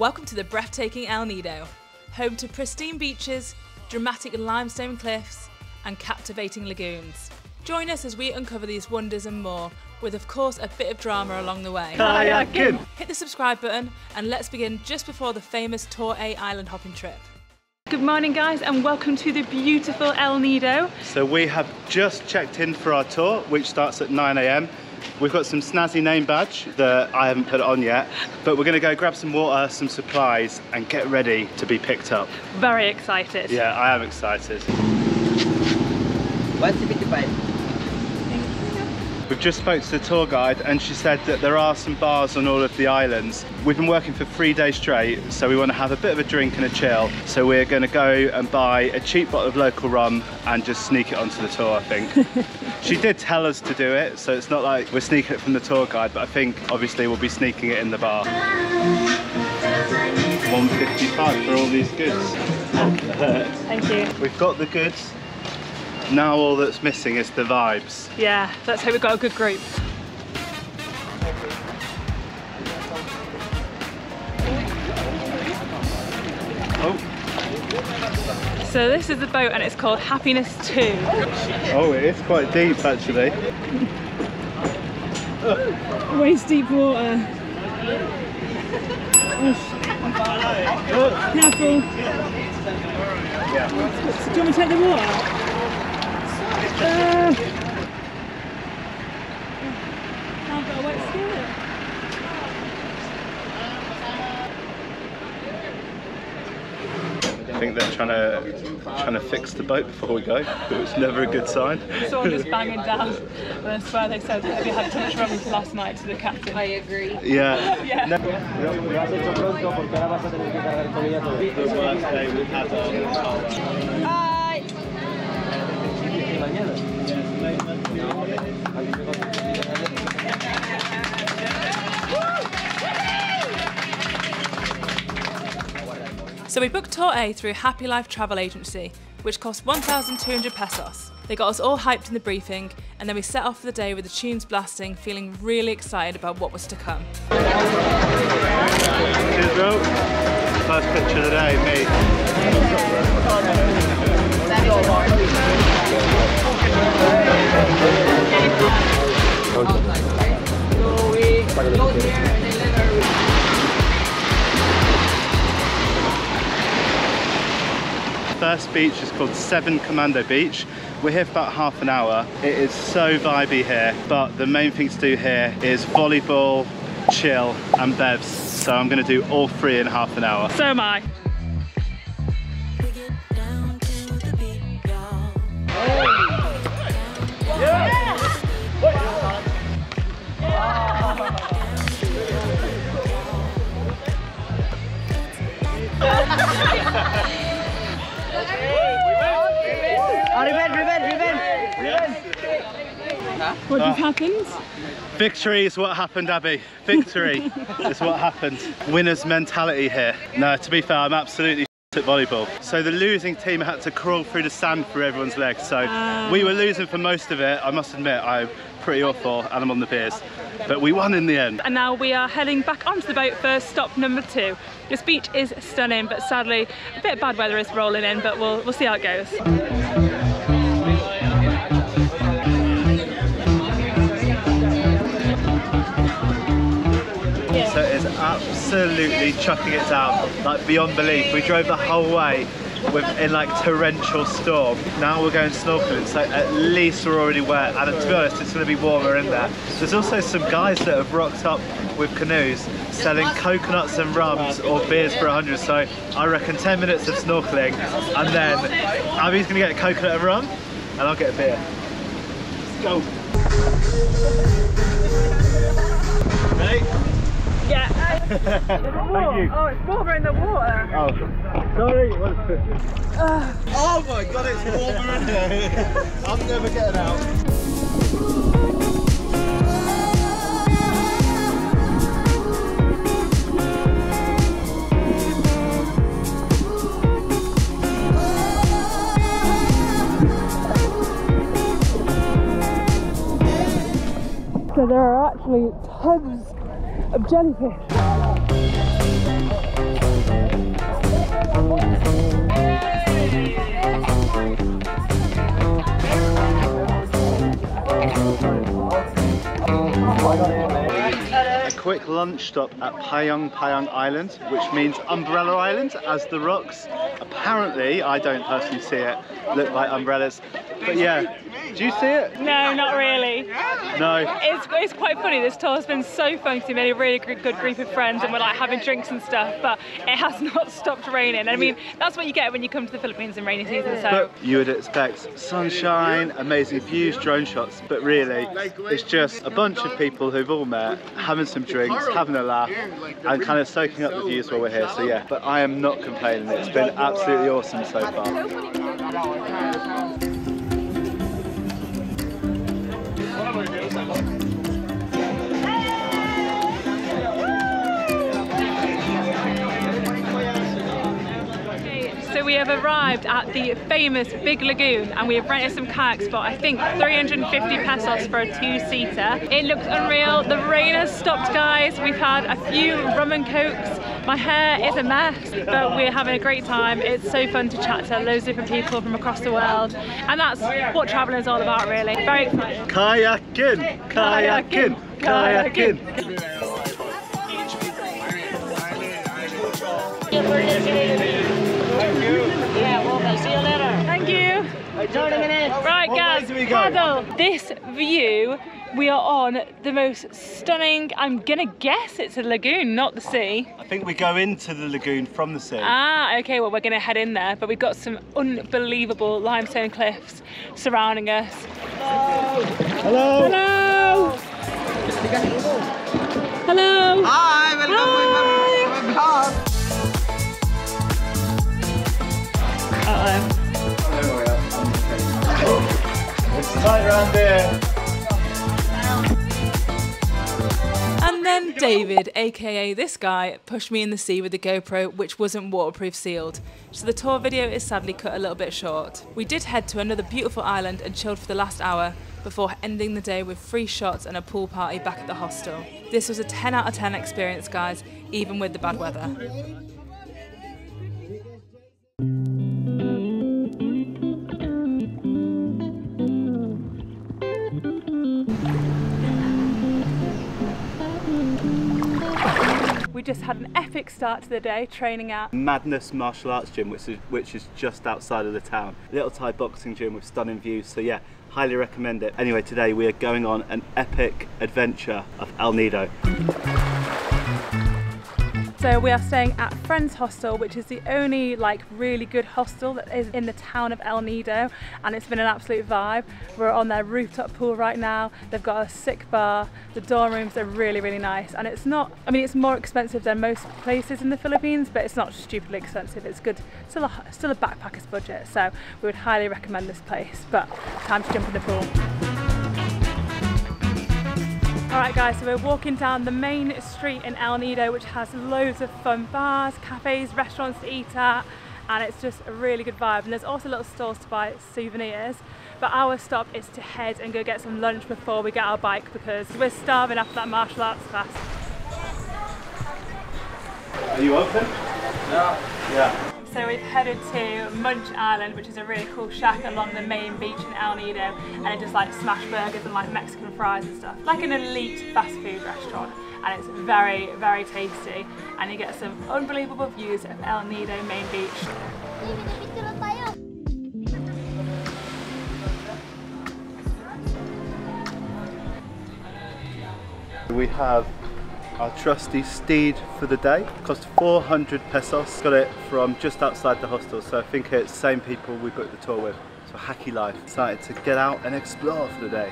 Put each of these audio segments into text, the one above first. Welcome to the breathtaking El Nido, home to pristine beaches, dramatic limestone cliffs, and captivating lagoons. Join us as we uncover these wonders and more, with of course a bit of drama along the way. Kayaking! Hit the subscribe button and let's begin just before the famous Tour A island hopping trip. Good morning guys and welcome to the beautiful El Nido. So we have just checked in for our tour, which starts at 9 a.m. We've got some snazzy name badge that I haven't put on yet, but we're gonna go grab some water, some supplies, and get ready to be picked up. Very excited. Yeah, I am excited. 175. We've just spoke to the tour guide and she said that there are some bars on all of the islands. We've been working for 3 days straight, so we want to have a bit of a drink and a chill. So we're going to go and buy a cheap bottle of local rum and just sneak it onto the tour, I think. She did tell us to do it, so it's not like we're sneaking it from the tour guide, but I think obviously we'll be sneaking it in the bar. 155 for all these goods. Thank you. We've got the goods. Now all that's missing is the vibes. Yeah, let's hope we've got a good group. Oh. So this is the boat and it's called Happiness 2. Oh, it is quite deep actually. Waist deep water. Careful. Yeah. Do you want me to take the water? I've got a wet skillet. I think they're trying to fix the boat before we go. It was never a good sign. It's all just banging down. And I swear they said that they had too much rum last night to the captain. I agree. Yeah. Yeah. No. So we booked Tour A through Happy Life Travel Agency, which cost 1,200 pesos. They got us all hyped in the briefing, and then we set off for the day with the tunes blasting, feeling really excited about what was to come. Cheers, bro. First picture of the day, me. So we go here and then let our... First beach is called Seven Commando Beach. We're here for about half an hour. It is so vibey here, but the main thing to do here is volleyball, chill, and bevs. So I'm gonna do all three in half an hour. So am I. What just happened? Victory is what happened, Abby. Victory is what happened. Winner's mentality here. No, to be fair, I'm absolutely at volleyball. So the losing team had to crawl through the sand through everyone's legs. So we were losing for most of it. I must admit, I'm pretty awful and I'm on the beers. But we won in the end. And now we are heading back onto the boat for stop number 2. This beach is stunning, but sadly, a bit of bad weather is rolling in, but we'll see how it goes. So it is absolutely chucking it down, like beyond belief. We drove the whole way in like torrential storm. Now we're going snorkeling, so at least we're already wet. And to be honest, it's going to be warmer in there. There's also some guys that have rocked up with canoes selling coconuts and rums or beers for 100. So I reckon 10 minutes of snorkeling, and then Abby's going to get a coconut and rum, and I'll get a beer. Let's go. Ready? Yeah. Thank you. Oh, it's warmer in the water. Oh, sorry. Oh my God, it's warmer in here. I'm never getting out. So there are actually tons of jellyfish. lunch stop at Payong Payong Island, which means Umbrella Island, as the rocks apparently, I don't personally see it, look like umbrellas. But yeah, do you see it? No, not really. No. It's quite funny, this tour has been so funky. We made a really good group of friends and we're like having drinks and stuff, but it has not stopped raining. I mean, that's what you get when you come to the Philippines in rainy season. So. But you would expect sunshine, amazing views, drone shots, but really it's just a bunch of people who've all met, having some drinks, having a laugh, and kind of soaking up the views while we're here. So yeah, but I am not complaining. It's been absolutely awesome so far. So we have arrived at the famous Big Lagoon and we have rented some kayaks for I think 350 pesos for a two-seater. It looks unreal. The rain has stopped, guys. We've had a few rum and cokes. My hair is a mess, but we're having a great time. It's so fun to chat to loads of different people from across the world, and that's what traveling is all about, really. Very exciting. Kayaking, kayaking, kayaking. Thank you. Yeah, well, see you later. Thank you. Right, guys, paddle. This view. We are on the most stunning, I'm gonna guess it's a lagoon, not the sea. I think we go into the lagoon from the sea. Ah, okay, well we're gonna head in there, but we've got some unbelievable limestone cliffs surrounding us. Hello! Hello! Hello! Hello. Hi, welcome to my vlog! Uh-oh. It's tight around there. And then David, aka this guy, pushed me in the sea with the GoPro, which wasn't waterproof sealed, so the tour video is sadly cut a little bit short. We did head to another beautiful island and chilled for the last hour before ending the day with free shots and a pool party back at the hostel. This was a 10 out of 10 experience, guys, even with the bad weather. We just had an epic start to the day training at Madness Martial Arts Gym, which is just outside of the town. A little Thai boxing gym with stunning views, so yeah, highly recommend it. Anyway, today we are going on an epic adventure of El Nido. So we are staying at Frendz Hostel, which is the only like really good hostel that is in the town of El Nido, and it's been an absolute vibe. We're on their rooftop pool right now. They've got a sick bar. The dorm rooms are really, really nice, and it's not, I mean, it's more expensive than most places in the Philippines, but it's not stupidly expensive. It's good, still a backpacker's budget. So we would highly recommend this place, but time to jump in the pool. Alright guys, so we're walking down the main street in El Nido, which has loads of fun bars, cafes, restaurants to eat at, and it's just a really good vibe. And there's also little stores to buy souvenirs, but our stop is to head and go get some lunch before we get our bike because we're starving after that martial arts class. Are you open? Yeah. Yeah. So we've headed to Munch Island, which is a really cool shack along the main beach in El Nido, and it just like smash burgers and like Mexican fries and stuff. Like an elite fast food restaurant, and it's very, very tasty, and you get some unbelievable views of El Nido main beach. We have our trusty steed for the day. It cost 400 pesos. Got it from just outside the hostel, so I think it's the same people we booked the tour with. So Happy Life. Excited to get out and explore for the day.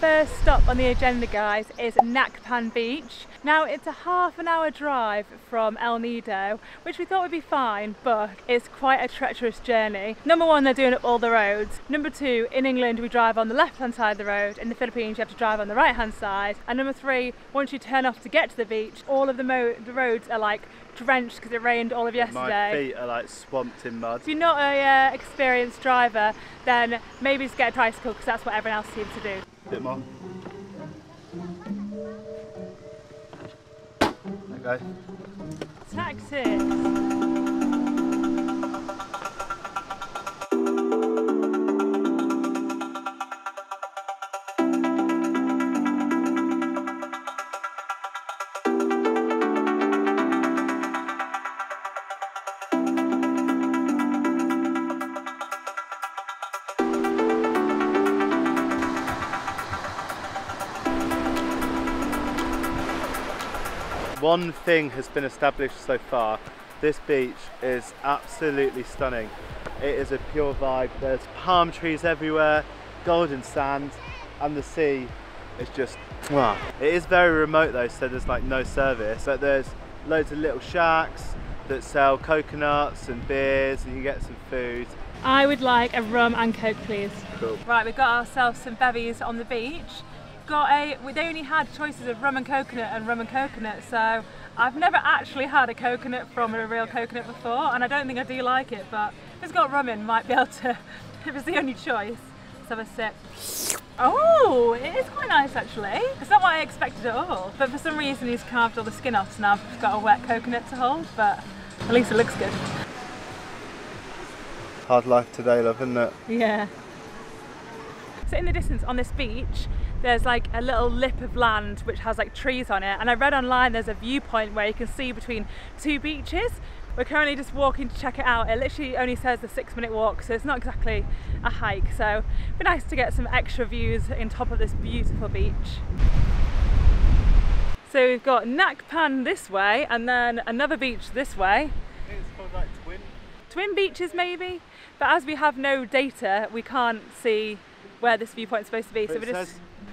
First stop on the agenda, guys, is Nakpan Beach. Now it's a half an hour drive from El Nido, which we thought would be fine, but it's quite a treacherous journey. Number one, they're doing up all the roads. Number two, in England we drive on the left hand side of the road. In the Philippines you have to drive on the right hand side. And number three, once you turn off to get to the beach, all of the roads are like drenched because it rained all of yesterday. My feet are like swamped in mud. If you're not an experienced driver, then maybe just get a tricycle because that's what everyone else seems to do. A bit more. Okay. Tactics. One thing has been established so far. This beach is absolutely stunning. It is a pure vibe. There's palm trees everywhere, golden sand, and the sea is just wow. It is very remote though, so there's like no service, but there's loads of little shacks that sell coconuts and beers, and you can get some food. I would like a rum and coke, please. Cool. Right, we've got ourselves some bevies on the beach. They only had choices of rum and coconut, so I've never actually had a coconut from a real coconut before, and I don't think I do like it, but if it's got rum in, might be able to, if it's the only choice. Let's have a sip. Oh, it is quite nice actually. It's not what I expected at all, but for some reason he's carved all the skin off, so now I've got a wet coconut to hold, but at least it looks good. Hard life today, love, isn't it? Yeah. So in the distance on this beach, there's like a little lip of land which has like trees on it, and I read online there's a viewpoint where you can see between two beaches. We're currently just walking to check it out. It literally only says a 6-minute walk, so it's not exactly a hike, so it'd be nice to get some extra views on top of this beautiful beach. So we've got Nakpan this way and then another beach this way. It's called like twin beaches maybe, but as we have no data we can't see where this viewpoint's supposed to be. So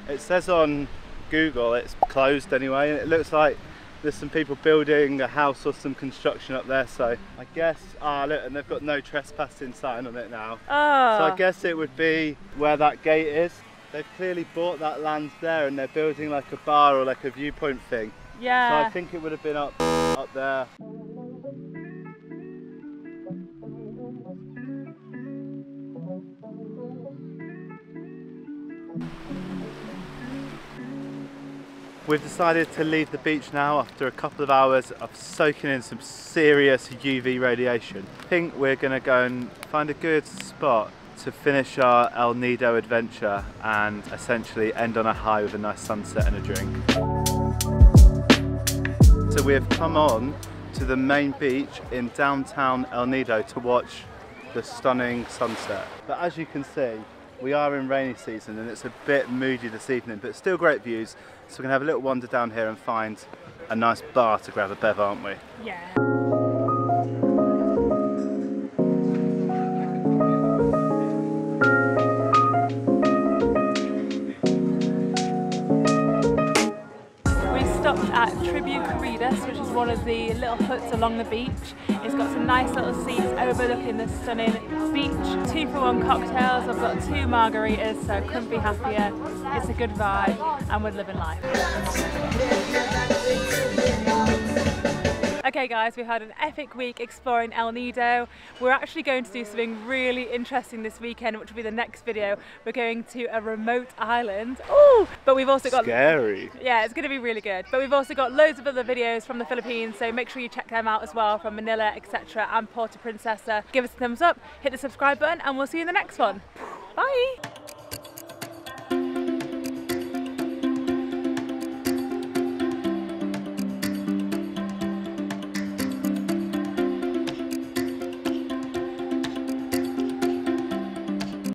it says on Google it's closed anyway, and it looks like there's some people building a house or some construction up there, so I guess, ah look, and they've got no trespassing sign on it now. Oh. So I guess it would be where that gate is. They've clearly bought that land there and they're building like a bar or like a viewpoint thing. Yeah. So I think it would have been up there. We've decided to leave the beach now after a couple of hours of soaking in some serious UV radiation. I think we're going to go and find a good spot to finish our El Nido adventure and essentially end on a high with a nice sunset and a drink. So we have come on to the main beach in downtown El Nido to watch the stunning sunset. But as you can see, we are in rainy season and it's a bit moody this evening, but still great views. So we're gonna have a little wander down here and find a nice bar to grab a bev, aren't we? Yeah. We stopped at Tribu Caritas, which is one of the little huts along the beach. It's got some nice little seats overlooking the stunning beach. 2-for-1 cocktails, I've got 2 margaritas, so I couldn't be happier. It's a good vibe and we're living life. Okay guys, we've had an epic week exploring El Nido. We're actually going to do something really interesting this weekend, which will be the next video. We're going to a remote island. Oh, but we've also got... Scary. Yeah, it's going to be really good. But we've also got loads of other videos from the Philippines, so make sure you check them out as well, from Manila, etc. and Puerto Princesa. Give us a thumbs up, hit the subscribe button, and we'll see you in the next one. Bye!